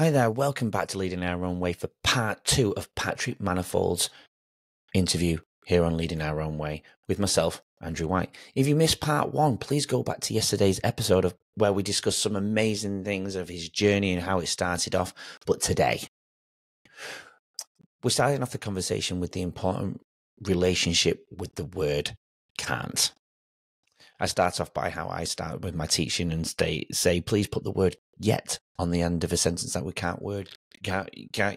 Hi there, welcome back to Leading Our Own Way for part two of Patrick Manifold's interview here on Leading Our Own Way with myself, Andrew White. If you missed part one, please go back to yesterday's episode of where we discussed some amazing things of his journey and how it started off. But today, we're starting off the conversation with the important relationship with the word can't. I start off by how I start with my teaching and say, please put the word yet on the end of a sentence that we can't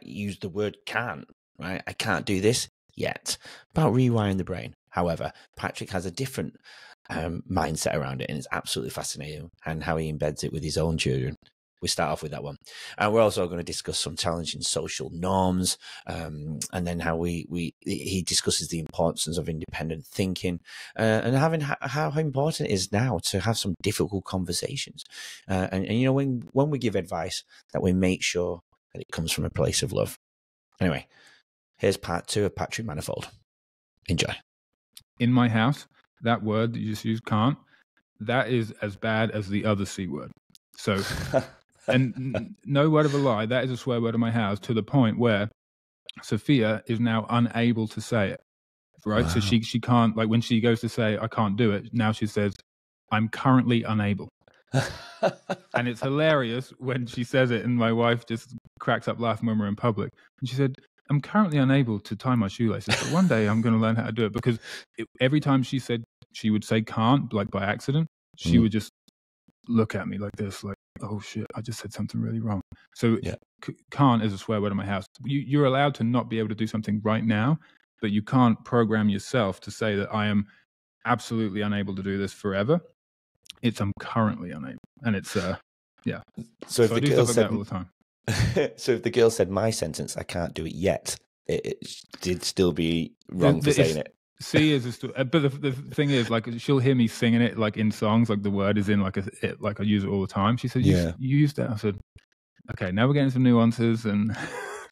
use the word can't, right? I can't do this yet. About rewiring the brain. However, Patrick has a different mindset around it, and it's absolutely fascinating and how he embeds it with his own children. We start off with that one. And we're also going to discuss some challenging social norms, and then how he discusses the importance of independent thinking, and how important it is now to have some difficult conversations. And you know, when we give advice, that we make sure that it comes from a place of love. Anyway, here's part two of Patrick Manifold. Enjoy. In my house, that word that you just used, can't, that is as bad as the other C word. So... And no word of a lie, that is a swear word in my house, to the point where Sophia is now unable to say it, right? Wow. So she can't, like when she goes to say, I can't do it, now she says, I'm currently unable. And it's hilarious when she says it and my wife just cracks up laughing when we're in public. And she said, I'm currently unable to tie my shoelaces, but one day I'm going to learn how to do it. Because every time she would say can't, like by accident, she would just look at me like this, like, oh shit, I just said something really wrong. So yeah. Can't is a swear word in my house. You're allowed to not be able to do something right now, but you can't program yourself to say that I am absolutely unable to do this forever. It's I'm currently unable. And it's, yeah. So if the girl said, all the time. So if the girl said my sentence, I can't do it yet, it did still be wrong for saying it. C is just, but the thing is, like, she'll hear me singing it, like in songs, like the word is in, like I use it all the time. She said, you used it. I said, okay, now we're getting some nuances, and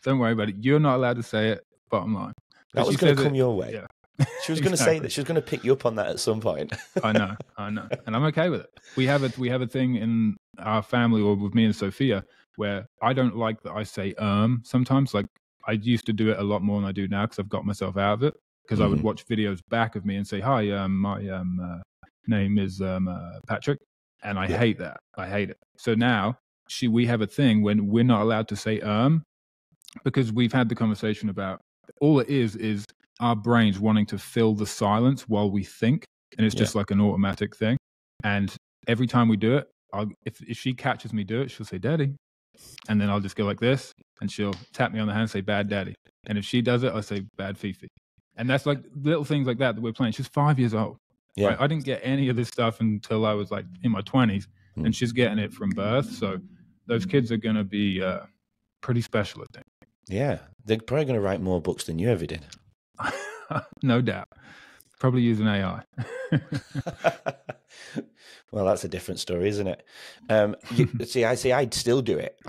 don't worry about it. You're not allowed to say it. Bottom line, that was going to come your way. Yeah. She was exactly. Going to say that. She was going to pick you up on that at some point. I know, and I'm okay with it. We have a thing in our family, or with me and Sophia, where I don't like that I say sometimes. Like I used to do it a lot more than I do now because I've got myself out of it. Because I would watch videos back of me and say, hi, my name is Patrick. And I hate that. I hate it. So now we have a thing when we're not allowed to say because we've had the conversation about all it is our brains wanting to fill the silence while we think. And it's just like an automatic thing. And every time we do it, if she catches me do it, she'll say, Daddy. And then I'll just go like this. And she'll tap me on the hand and say, Bad Daddy. And if she does it, I say, Bad Fifi. And that's like little things like that we're playing. She's 5 years old. Yeah. Right? I didn't get any of this stuff until I was like in my 20s, and she's getting it from birth. So those kids are going to be pretty special, I think. Yeah. They're probably going to write more books than you ever did. No doubt. Probably using AI. Well, that's a different story, isn't it? See, I'd still do it.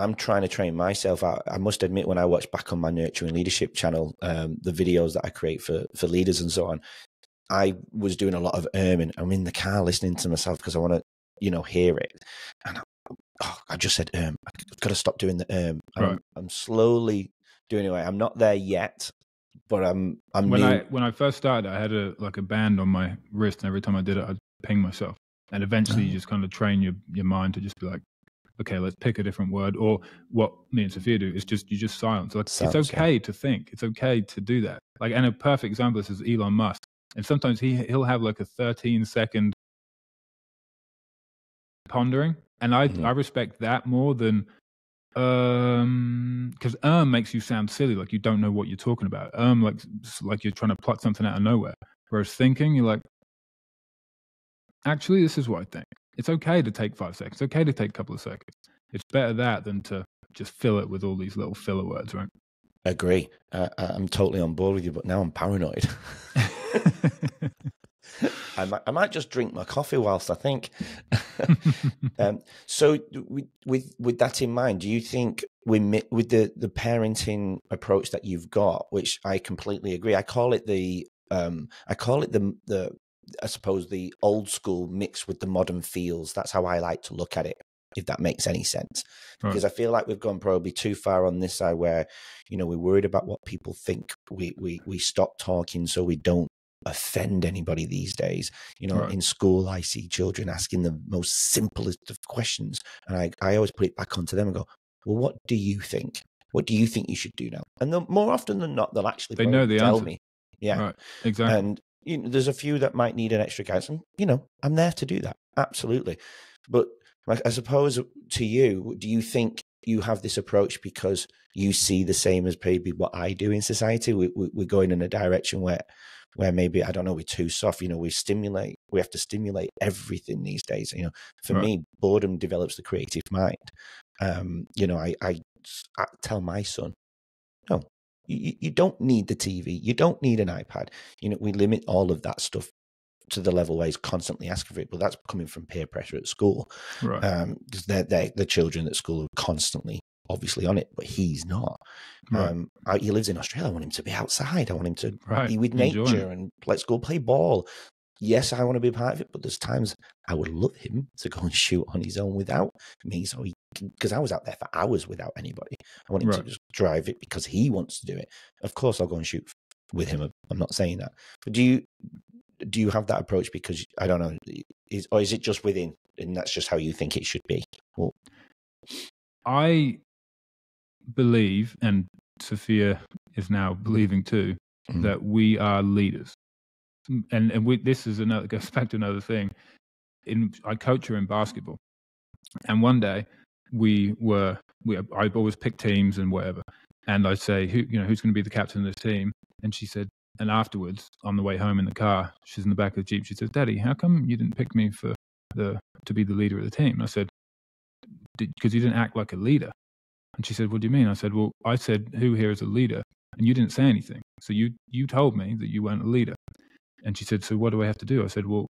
I'm trying to train myself out. I must admit, when I watch back on my Nurturing Leadership channel, the videos that I create for leaders and so on, I was doing a lot of erming. I'm in the car listening to myself because I want to, you know, hear it. And I just said, I've got to stop doing the erm. Right. I'm slowly doing it away. I'm not there yet, but I'm when new. When I first started, I had like a band on my wrist, and every time I did it, I'd ping myself. And eventually you just kind of train your mind to just be like, okay, let's pick a different word. Or what me and Sophia do is you just silence. Like, it's okay to think. It's okay to do that. Like, and a perfect example is Elon Musk. And sometimes he'll have like a 13-second pondering. And I respect that more than, because makes you sound silly. Like you don't know what you're talking about. Like you're trying to pluck something out of nowhere. Whereas thinking, you're like, actually, this is what I think. It's okay to take 5 seconds. It's okay to take a couple of seconds. It's better that than to just fill it with all these little filler words, right? Agree. I'm totally on board with you, but now I'm paranoid. I might just drink my coffee whilst I think. So with that in mind, do you think with the parenting approach that you've got, which I completely agree, I call it the I suppose the old school mixed with the modern feels. That's how I like to look at it. if that makes any sense. Because I feel like we've gone probably too far on this side where, you know, we're worried about what people think. We stop talking so we don't offend anybody these days. You know, in school, I see children asking the most simplest of questions. And I always put it back onto them and go, well, what do you think? What do you think you should do now? And more often than not, they'll actually tell me. Yeah, right. Exactly. And you know, there's a few that might need an extra guidance. And, you know, I'm there to do that. Absolutely. But I suppose to you, do you think you have this approach because you see the same as maybe what I do in society? We're going in a direction where maybe, I don't know, we're too soft. You know, we have to stimulate everything these days. You know, for me, boredom develops the creative mind. You know, I tell my son, no, you don't need the TV. You don't need an iPad. You know, we limit all of that stuff to the level where he's constantly asking for it, but that's coming from peer pressure at school. Right. Because they're the children at school are constantly obviously on it, but he's not. Right. He lives in Australia. I want him to be outside. I want him to be with nature and let's go play ball. Yes, I want to be part of it, but there's times I would love him to go and shoot on his own without me. So because I was out there for hours without anybody. I want him to just drive it because he wants to do it. Of course, I'll go and shoot with him. I'm not saying that. But do you have that approach? Because I don't know, or is it just within, and that's just how you think it should be? Well, I believe, and Sophia is now believing too, that we are leaders, and this is another, goes back to another thing. I coach her in basketball, and one day I always pick teams and whatever, and I say, who's going to be the captain of this team? And she said. And afterwards, on the way home in the car, she's in the back of the Jeep. She says, Daddy, how come you didn't pick me to be the leader of the team? And I said, because you didn't act like a leader. And she said, what do you mean? I said, well, I said, who here is a leader? And you didn't say anything. So you told me that you weren't a leader. And she said, so what do I have to do? I said, well,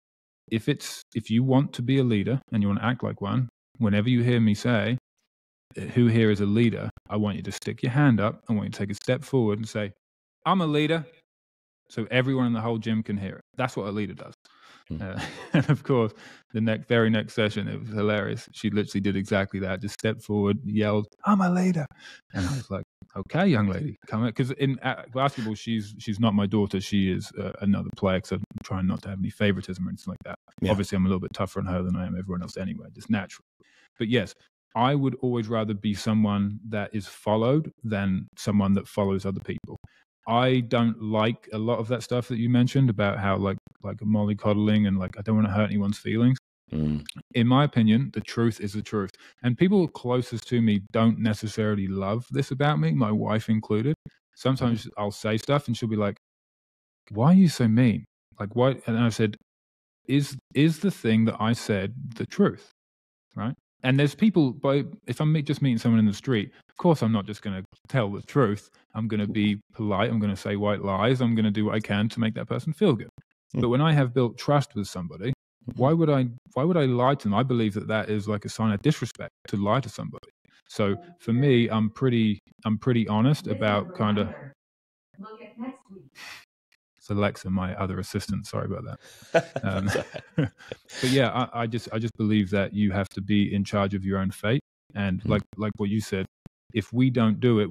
if you want to be a leader and you want to act like one, whenever you hear me say, who here is a leader, I want you to stick your hand up. I want you to take a step forward and say, I'm a leader. So everyone in the whole gym can hear it. That's what a leader does. And of course, the very next session, it was hilarious. She literally did exactly that. Just stepped forward, yelled, I'm a leader. And I was like, okay, young lady, come in. Because in basketball, she's not my daughter. She is another player. So I'm trying not to have any favoritism or anything like that. Yeah. Obviously, I'm a little bit tougher on her than I am everyone else anyway, just naturally. But yes, I would always rather be someone that is followed than someone that follows other people. I don't like a lot of that stuff that you mentioned about how like mollycoddling and like, I don't want to hurt anyone's feelings. In my opinion, the truth is the truth. And people closest to me don't necessarily love this about me, my wife included. Sometimes I'll say stuff and she'll be like, why are you so mean? Like why? And I said, is the thing that I said the truth? Right. And there's people, if I'm just meeting someone in the street, of course, I'm not just going to tell the truth. I'm going to be polite. I'm going to say white lies. I'm going to do what I can to make that person feel good. But when I have built trust with somebody, why would I lie to them? I believe that is like a sign of disrespect to lie to somebody. So for me, I'm pretty honest about kind of. It's Alexa, my other assistant. Sorry about that. But yeah, I just believe that you have to be in charge of your own fate. And like what you said, if we don't do it,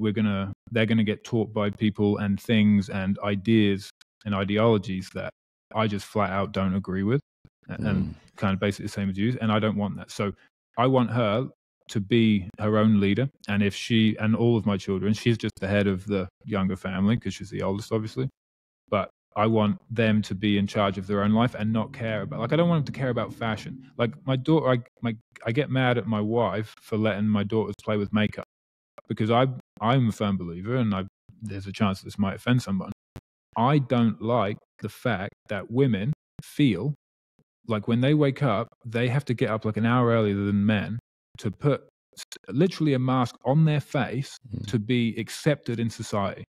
they're gonna get taught by people and things and ideas and ideologies that I just flat out don't agree with, and kind of basically the same as you. And I don't want that. So I want her to be her own leader. And if she and all of my children, she's just the head of the younger family because she's the oldest, obviously. But I want them to be in charge of their own life and not care about, like, I don't want them to care about fashion. Like my daughter, I get mad at my wife for letting my daughters play with makeup because I'm a firm believer, and there's a chance this might offend someone. I don't like the fact that women feel like when they wake up, they have to get up like an hour earlier than men to put literally a mask on their face to be accepted in society.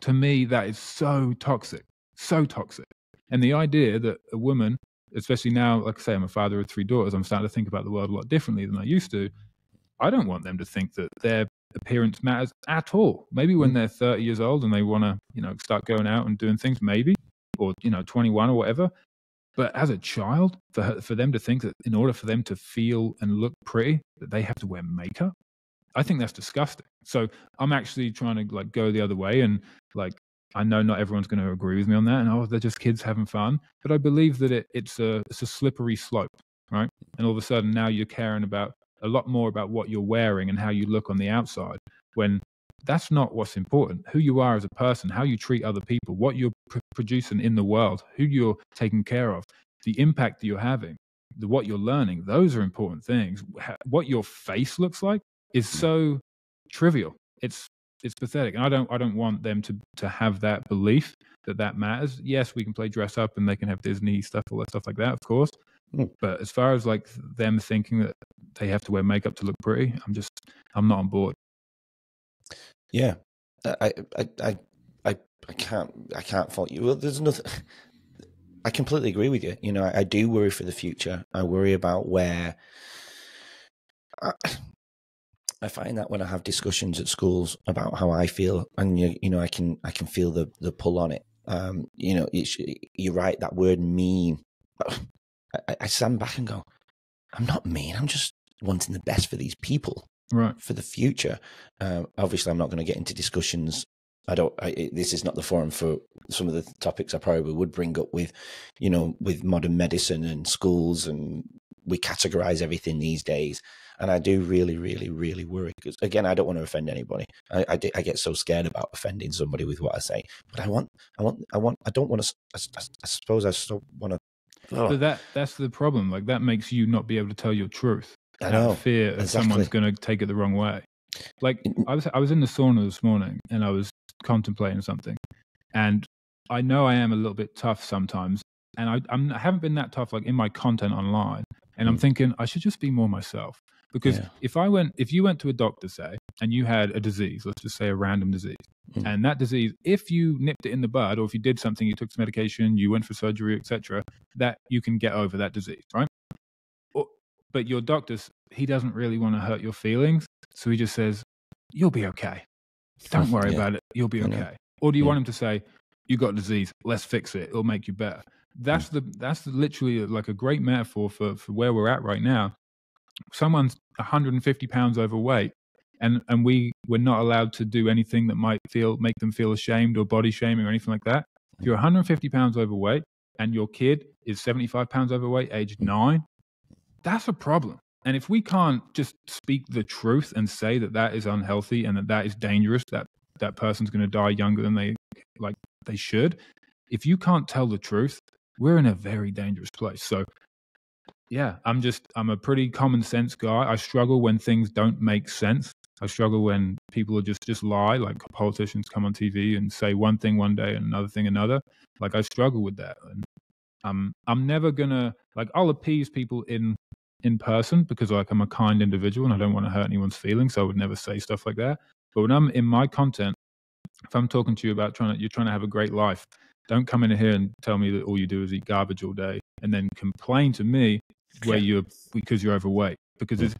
To me, that is so toxic. So toxic. And the idea that a woman, especially now, like I say, I'm a father of 3 daughters, I'm starting to think about the world a lot differently than I used to. I don't want them to think that their appearance matters at all. Maybe when they're 30 years old and they want to, you know, start going out and doing things, maybe, or, you know, 21 or whatever. But as a child, for them to think that in order for them to feel and look pretty, that they have to wear makeup, I think that's disgusting. So I'm actually trying to like go the other way, and like, I know not everyone's going to agree with me on that, and oh, they're just kids having fun. But I believe that it's a slippery slope, right? And all of a sudden now you're caring about a lot more about what you're wearing and how you look on the outside, when that's not what's important. Who you are as a person, how you treat other people, what you're producing in the world, who you're taking care of, the impact that you're having, what you're learning, those are important things. What your face looks like is so trivial. It's pathetic. And I don't want them to have that belief that that matters. Yes, we can play dress up and they can have Disney stuff, all that stuff like that, of course. But as far as like them thinking that they have to wear makeup to look pretty, I'm not on board. Yeah, I can't fault you. Well, there's nothing. I completely agree with you. You know, I do worry for the future. I worry about where. I find that when I have discussions at schools about how I feel, and you know, I can feel the pull on it. You know, you're right. That word mean. I stand back and go, I'm not mean. I'm just wanting the best for these people. Right. For the future. Obviously, I'm not going to get into discussions. This is not the forum for some of the topics I probably would bring up with, you know, with modern medicine and schools, and we categorize everything these days. And I do really, really, really worry, because again, I don't want to offend anybody. I get so scared about offending somebody with what I say, but I still want to. That's the problem. Like, that makes you not be able to tell your truth. I know. Fear of someone's going to take it the wrong way. Like, I was in the sauna this morning and I was contemplating something, and I know I am a little bit tough sometimes, and I haven't been that tough like in my content online. And I'm thinking I should just be more myself, because if you went to a doctor, say, and you had a disease, let's just say a random disease, and that disease, if you nipped it in the bud, or if you did something, you took some medication, you went for surgery, etc., that you can get over that disease, right? But your doctor, he doesn't really want to hurt your feelings. So he just says, you'll be okay. Don't worry about it. You'll be okay. Or do you want him to say, you got disease, let's fix it, it'll make you better. That's literally like a great metaphor for where we're at right now. Someone's 150 pounds overweight, and we're not allowed to do anything that might make them feel ashamed, or body shaming or anything like that. If you're 150 pounds overweight and your kid is 75 pounds overweight, age 9, that's a problem. And if we can't just speak the truth and say that that is unhealthy and that that is dangerous, that that person's going to die younger than they should. If you can't tell the truth, we're in a very dangerous place. So yeah, I'm a pretty common sense guy. I struggle when things don't make sense. I struggle when people are just lie, like politicians come on TV and say one thing one day and another thing another. Like, I struggle with that. And I'm never gonna, like, I'll appease people in person, because like, I'm a kind individual and I don't want to hurt anyone's feelings, so I would never say stuff like that. But when I'm in my content, if I'm talking to you about you're trying to have a great life, don't come in here and tell me that all you do is eat garbage all day and then complain to me because you're overweight. Because it's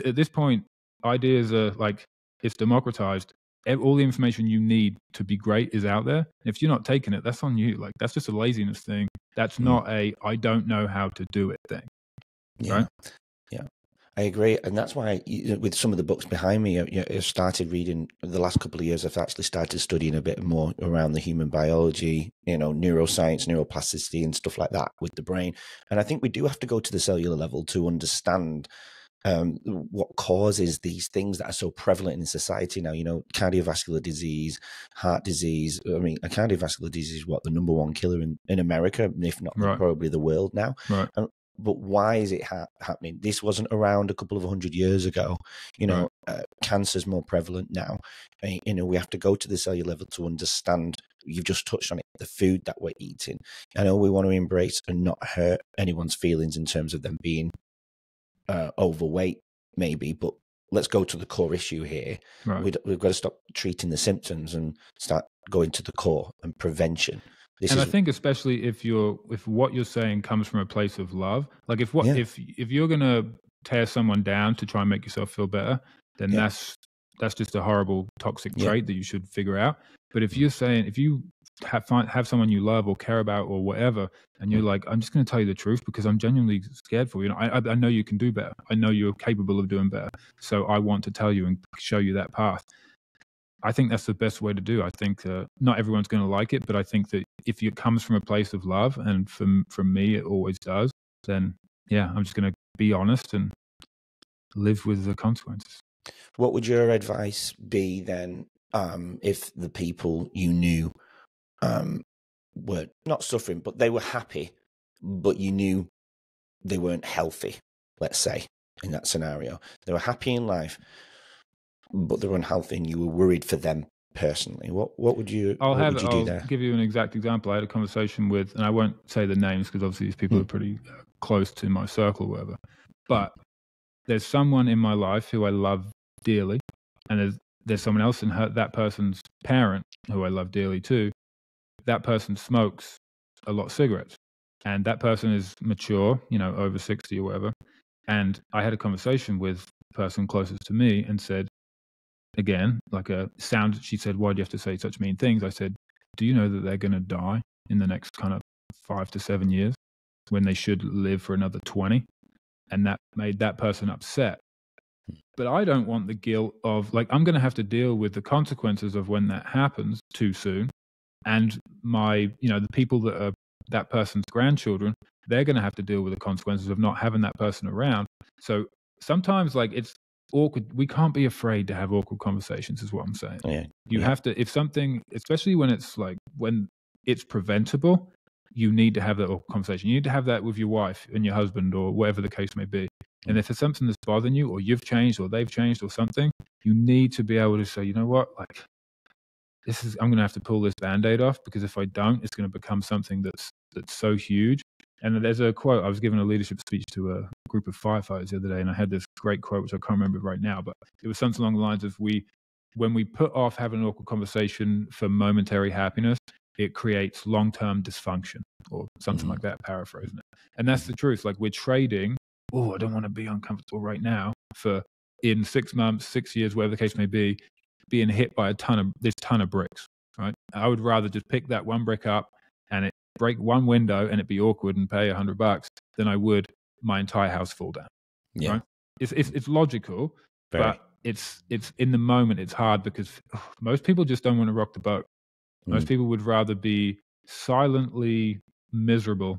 at this point, ideas are like, it's democratized. All the information you need to be great is out there. And if you're not taking it, that's on you. Like, that's just a laziness thing. That's not a, I don't know how to do it thing. Yeah. Right? Yeah, I agree. And that's why with some of the books behind me, I started reading the last couple of years. I've actually started studying a bit more around the human biology, you know, neuroscience, neuroplasticity and stuff like that with the brain. And I think we do have to go to the cellular level to understand what causes these things that are so prevalent in society now. You know, cardiovascular disease, heart disease. I mean, a cardiovascular disease is what, the #1 killer in America, if not probably the world now. Right. But why is it happening? This wasn't around a couple of 100 years ago. You know, cancer's more prevalent now. And, you know, we have to go to the cellular level to understand. You've just touched on it, the food that we're eating. I know we want to embrace and not hurt anyone's feelings in terms of them being overweight, maybe, but let's go to the core issue here. Right. We've got to stop treating the symptoms and start going to the core and prevention. I think especially if what you're saying comes from a place of love, like if you're gonna tear someone down to try and make yourself feel better, then that's that's just a horrible toxic trait that you should figure out. But if you're saying, if you have someone you love or care about or whatever, and you're like, I'm just going to tell you the truth because I'm genuinely scared for you. You know, I know you can do better. I know you're capable of doing better. So I want to tell you and show you that path. I think that's the best way to do. I think not everyone's going to like it, but I think that if it comes from a place of love, and from me, it always does, then yeah, I'm just going to be honest and live with the consequences. What would your advice be then, if the people you knew were not suffering, but they were happy, but you knew they weren't healthy, let's say, in that scenario? They were happy in life, but they were unhealthy, and you were worried for them personally. What would you, I'll give you an exact example. I had a conversation with, and I won't say the names because obviously these people are pretty close to my circle or whatever, but there's someone in my life who I love dearly, and there's someone else in her, that person's parent, who I love dearly too. That person smokes a lot of cigarettes, and that person is mature, you know, over 60 or whatever. And I had a conversation with the person closest to me and said, again, like a sound, she said, why do you have to say such mean things? I said, do you know that they're going to die in the next kind of 5 to 7 years when they should live for another 20? And that made that person upset. But I don't want the guilt of, like, I'm going to have to deal with the consequences of when that happens too soon. And my, you know, the people that are that person's grandchildren, they're going to have to deal with the consequences of not having that person around. So sometimes, like, it's awkward. We can't be afraid to have awkward conversations, is what I'm saying. Yeah. You have to, if something, especially when it's like, when it's preventable, you need to have that awkward conversation. You need to have that with your wife and your husband or whatever the case may be. And if it's something that's bothering you, or you've changed or they've changed or something, you need to be able to say, you know what, like, this is, I'm going to have to pull this Band-Aid off, because if I don't, it's going to become something that's so huge. And there's a quote, I was giving a leadership speech to a group of firefighters the other day, and I had this great quote, which I can't remember right now, but it was something along the lines of, when we put off having an awkward conversation for momentary happiness, it creates long-term dysfunction, or something like that, paraphrasing it. And that's the truth. Like, we're trading, oh, I don't want to be uncomfortable right now, for in 6 months, 6 years, whatever the case may be, being hit by this ton of bricks, right? I would rather just pick that one brick up and it break one window and it'd be awkward and pay $100 than I would my entire house fall down. Yeah. Right? It's logical, but it's in the moment, it's hard, because most people just don't want to rock the boat. Most people would rather be silently miserable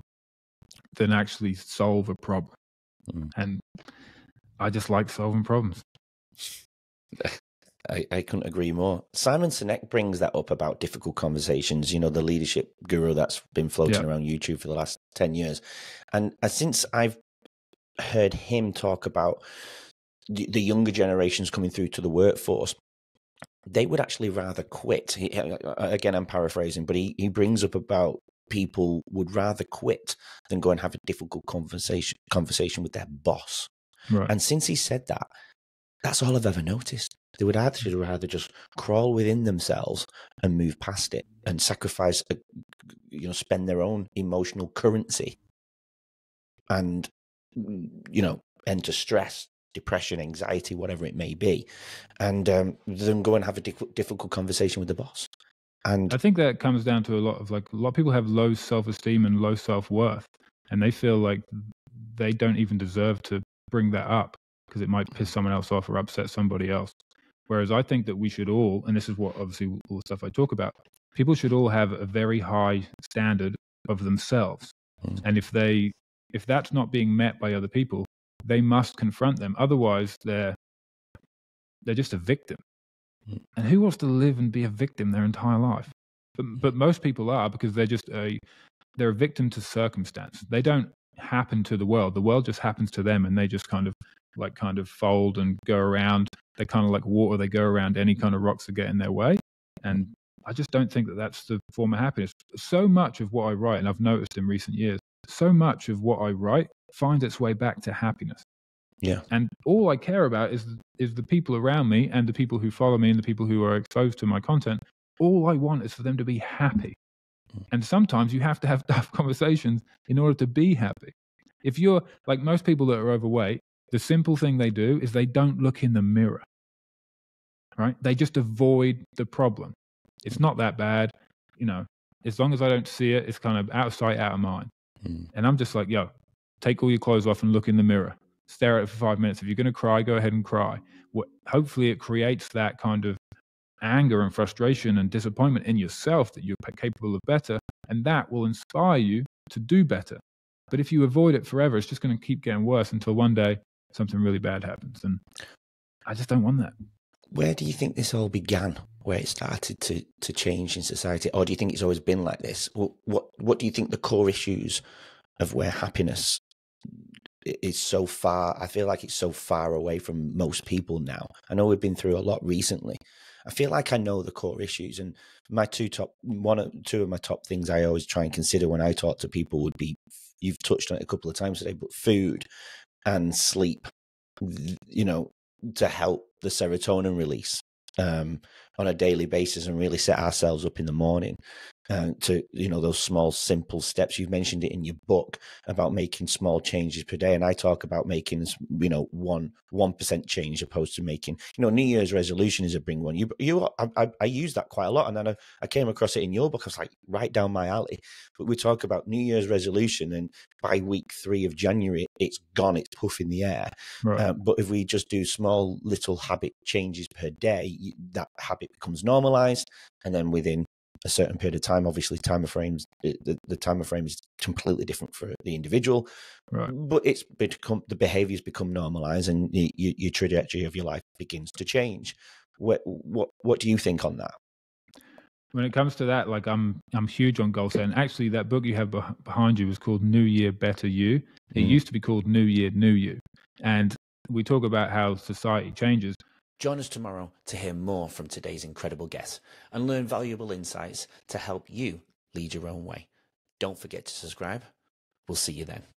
than actually solve a problem. And I just like solving problems. I couldn't agree more. Simon Sinek brings that up about difficult conversations, you know, the leadership guru that's been floating around YouTube for the last 10 years. And since I've heard him talk about the younger generations coming through to the workforce, they would actually rather quit. Again, I'm paraphrasing, but he brings up about people would rather quit than go and have a difficult conversation with their boss. Right. And since he said that, that's all I've ever noticed. They would actually rather just crawl within themselves and move past it, and sacrifice, you know, spend their own emotional currency and, you know, enter stress, depression, anxiety, whatever it may be, and then go and have a difficult conversation with the boss. And I think that comes down to a lot of people have low self-esteem and low self-worth, and they feel like they don't even deserve to bring that up because it might piss someone else off or upset somebody else. Whereas I think that we should all, and this is what obviously all the stuff I talk about, people should all have a very high standard of themselves. And if that's not being met by other people, they must confront them. Otherwise, they're just a victim. And who wants to live and be a victim their entire life? But most people are, because they're a victim to circumstance. They don't happen to the world. The world just happens to them, and they just kind of fold and go around. They're kind of like water. They go around any kind of rocks that get in their way. And I just don't think that that's the form of happiness. So much of what I write, and I've noticed in recent years, so much of what I write finds its way back to happiness. Yeah. And all I care about is the people around me, and the people who follow me, and the people who are exposed to my content. All I want is for them to be happy. And sometimes you have to have tough conversations in order to be happy. If you're like most people that are overweight, the simple thing they do is they don't look in the mirror. right? They just avoid the problem. It's not that bad, you know, as long as I don't see it, it's kind of out of sight, out of mind. Mm. And I'm just like, yo, take all your clothes off and look in the mirror, stare at it for 5 minutes. If you're going to cry, go ahead and cry. What, hopefully it creates that kind of anger and frustration and disappointment in yourself that you're capable of better. And that will inspire you to do better. But if you avoid it forever, it's just going to keep getting worse until one day something really bad happens. And I just don't want that. Where do you think this all began, where it started to change in society? Or do you think it's always been like this? What do you think the core issues of where happiness is so far, I feel like it's so far away from most people now. I know we've been through a lot recently. I feel like I know the core issues, and my two of my top things I always try and consider when I talk to people would be, you've touched on it a couple of times today, but food and sleep, you know, to help the serotonin release on a daily basis and really set ourselves up in the morning to, you know, those small, simple steps. You've mentioned it in your book about making small changes per day. And I talk about making, you know, 1% change opposed to making, you know, New Year's resolution is a big one. I use that quite a lot. And then I came across it in your book. I was like, right down my alley. But we talk about New Year's resolution, and by week 3 of January, it's gone, it's puff in the air. Right. But if we just do small little habit changes per day, that habit becomes normalized. And then within a certain period of time, obviously the time frame is completely different for the individual, right? But it's become, the behaviors become normalized, and your trajectory of your life begins to change. What do you think on that? When it comes to that, like I'm huge on goal setting. Actually, that book you have behind you was called New Year, Better You. It used to be called New Year, New You. And we talk about how society changes. Join us tomorrow to hear more from today's incredible guest and learn valuable insights to help you lead your own way. Don't forget to subscribe. We'll see you then.